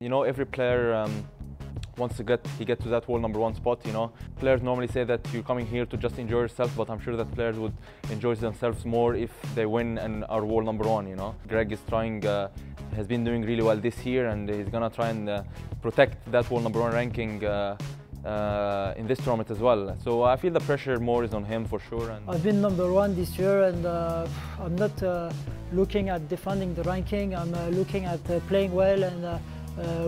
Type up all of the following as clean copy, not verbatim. You know, every player wants to get to that world #1 spot, you know. Players normally say that you're coming here to just enjoy yourself, but I'm sure that players would enjoy themselves more if they win and are world #1, you know. Greg is trying, has been doing really well this year, and he's gonna try and protect that world #1 ranking in this tournament as well. So I feel the pressure more is on him for sure. And I've been #1 this year, and I'm not looking at defending the ranking. I'm looking at playing well and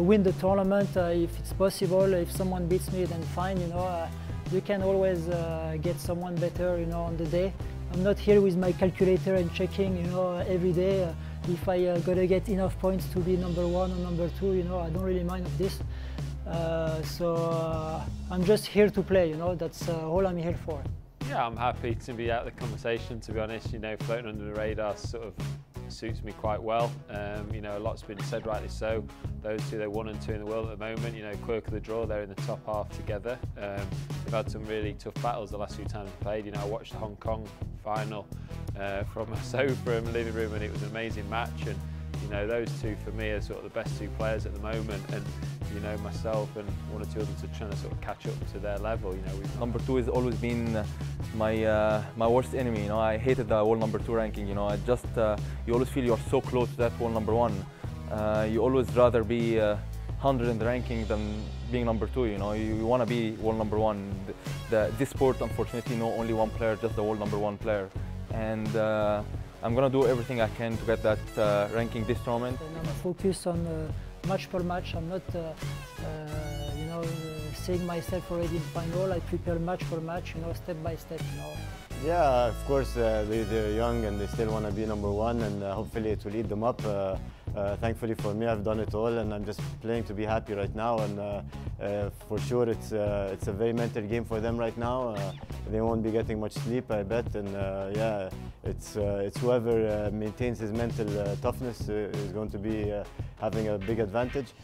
win the tournament if it's possible. If someone beats me, then fine, you know. You can always get someone better, you know, on the day. I'm not here with my calculator and checking, you know, every day if I gotta get enough points to be #1 or #2, you know. I don't really mind of this. So I'm just here to play, you know. That's all I'm here for. Yeah, I'm happy to be out of the conversation, to be honest. You know, floating under the radar sort of suits me quite well. You know, a lot's been said, rightly so. Those two, they're 1 and 2 in the world at the moment. You know, quirk of the draw, they're in the top half together. They've had some really tough battles the last few times we played. You know, I watched the Hong Kong final from a sofa in the living room, and it was an amazing match. And you know, those two for me are sort of the best two players at the moment. And you know, myself and 1 or 2 others are trying to sort of catch up to their level. You know, #2 has always been my my worst enemy. You know, I hated the world #2 ranking. You know, I just you always feel you're so close to that world #1. You always rather be 100 in the ranking than being #2. You know, you want to be world #1. This sport, unfortunately, no only one player, just the world #1 player. And I'm gonna do everything I can to get that ranking this tournament. And I'm focused on match per match. I'm not, you know, seeing myself already in final. I prepare match per match, you know, step by step. You know. Yeah, of course, they're young and they still want to be #1, and hopefully it will lead them up. Thankfully for me, I've done it all, and I'm just playing to be happy right now. And for sure, it's a very mental game for them right now. They won't be getting much sleep, I bet. And yeah, it's whoever maintains his mental toughness is going to be having a big advantage.